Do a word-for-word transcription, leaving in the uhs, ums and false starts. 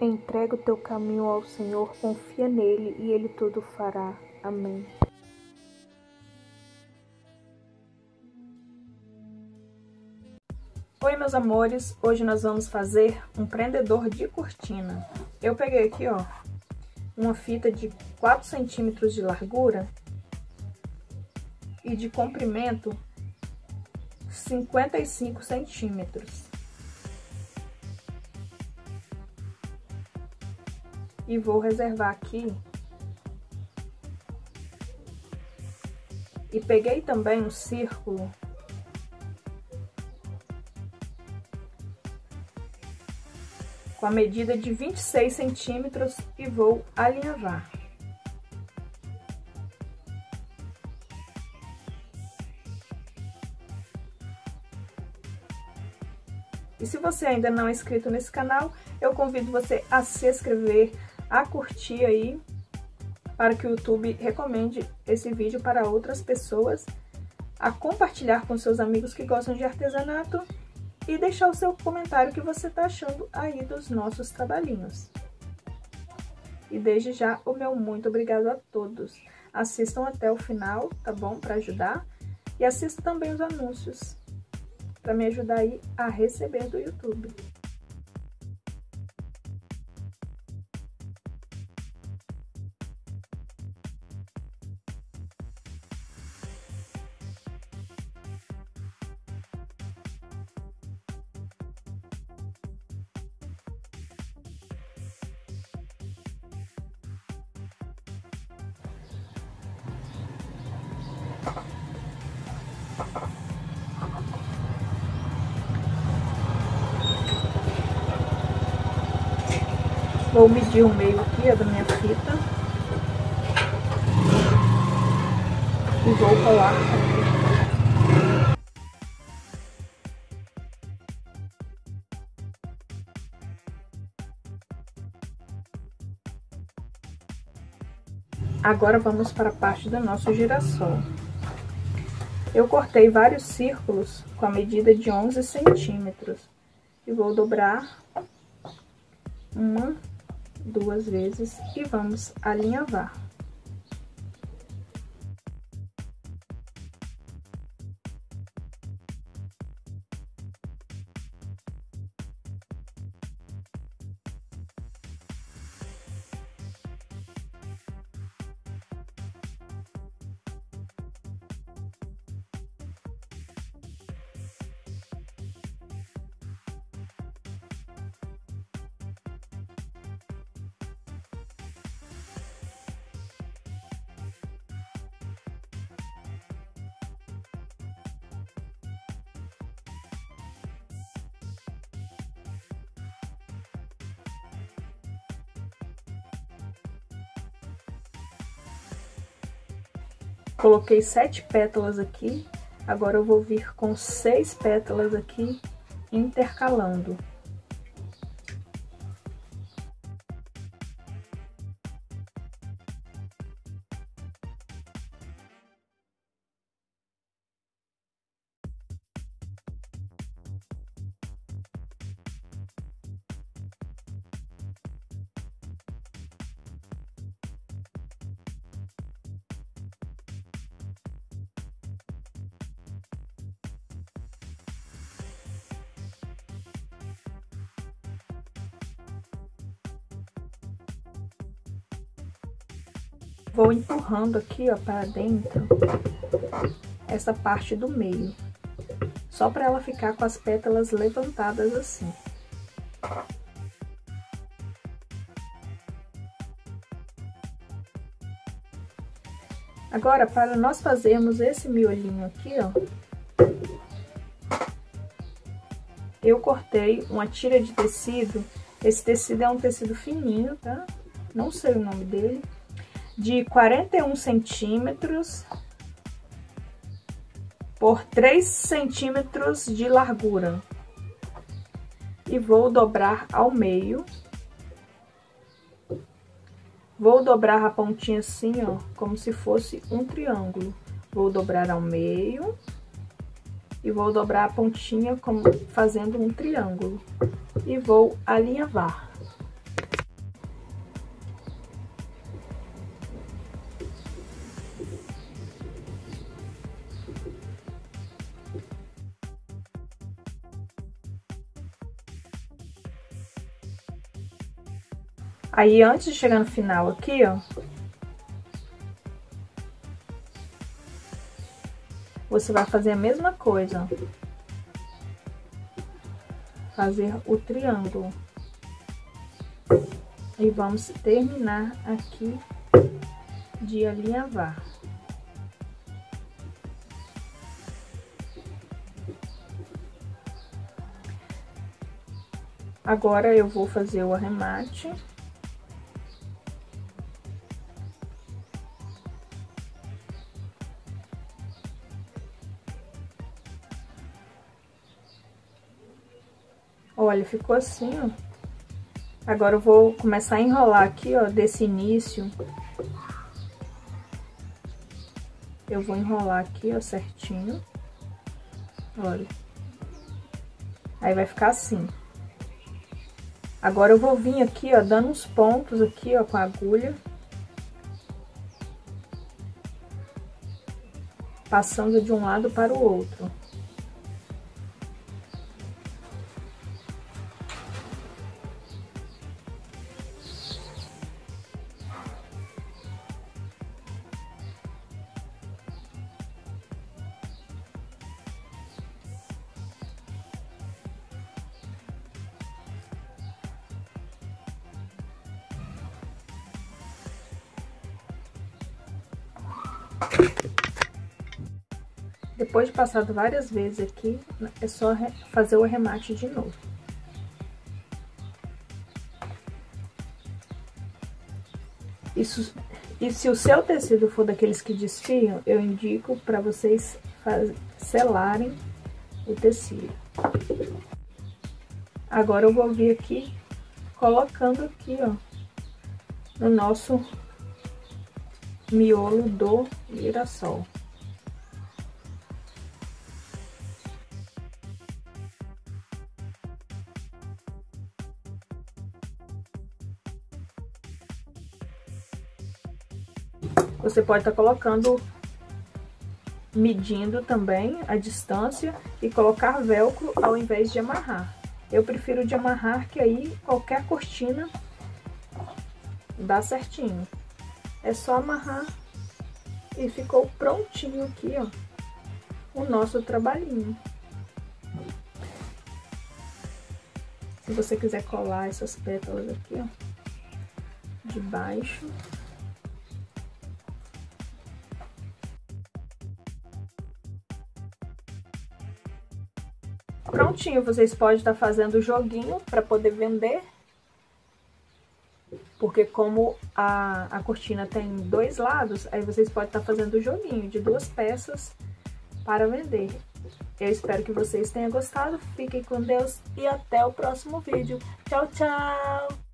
Entrega o teu caminho ao Senhor, confia nele e ele tudo fará. Amém. Oi, meus amores, hoje nós vamos fazer um prendedor de cortina. Eu peguei aqui, ó, uma fita de quatro centímetros de largura e de comprimento cinquenta e cinco centímetros. E vou reservar aqui. E peguei também um círculo com a medida de vinte e seis centímetros e vou alinhavar. E se você ainda não é inscrito nesse canal, eu convido você a se inscrever, a curtir aí, para que o YouTube recomende esse vídeo para outras pessoas, a compartilhar com seus amigos que gostam de artesanato e deixar o seu comentário que você tá achando aí dos nossos trabalhinhos. E desde já, o meu muito obrigado a todos. Assistam até o final, tá bom? Para ajudar. E assistam também os anúncios, para me ajudar aí a receber do YouTube. Vou medir o meio aqui, ó, da minha fita e vou colar aqui. Agora vamos para a parte do nosso girassol. Eu cortei vários círculos com a medida de onze centímetros e vou dobrar uma duas vezes e vamos alinhavar. Coloquei sete pétalas aqui, agora eu vou vir com seis pétalas aqui, intercalando. Vou empurrando aqui, ó, para dentro essa parte do meio, só para ela ficar com as pétalas levantadas assim. Agora, para nós fazermos esse miolinho aqui, ó, eu cortei uma tira de tecido. Esse tecido é um tecido fininho, tá? Não sei o nome dele. De quarenta e um centímetros por três centímetros de largura. E vou dobrar ao meio. Vou dobrar a pontinha assim, ó, como se fosse um triângulo. Vou dobrar ao meio. E vou dobrar a pontinha como fazendo um triângulo. E vou alinhavar. Aí, antes de chegar no final aqui, ó, você vai fazer a mesma coisa, fazer o triângulo. E vamos terminar aqui de alinhavar. Agora eu vou fazer o arremate. Olha, ficou assim, ó. Agora eu vou começar a enrolar aqui, ó, desse início. Eu vou enrolar aqui, ó, certinho. Olha. Aí vai ficar assim. Agora eu vou vir aqui, ó, dando uns pontos aqui, ó, com a agulha. Passando de um lado para o outro. Depois de passado várias vezes aqui, é só fazer o arremate de novo. Isso, e se o seu tecido for daqueles que desfiam, eu indico para vocês faz, selarem o tecido. Agora eu vou vir aqui, colocando aqui, ó, no nosso miolo do girassol. Você pode estar colocando, medindo também a distância e colocar velcro ao invés de amarrar. Eu prefiro de amarrar, que aí qualquer cortina dá certinho. É só amarrar e ficou prontinho aqui, ó, o nosso trabalhinho. Se você quiser colar essas pétalas aqui, ó, de baixo. Prontinho, vocês podem estar fazendo o joguinho para poder vender, porque como a, a cortina tem dois lados, aí vocês podem estar fazendo o joguinho de duas peças para vender. Eu espero que vocês tenham gostado, fiquem com Deus e até o próximo vídeo. Tchau, tchau!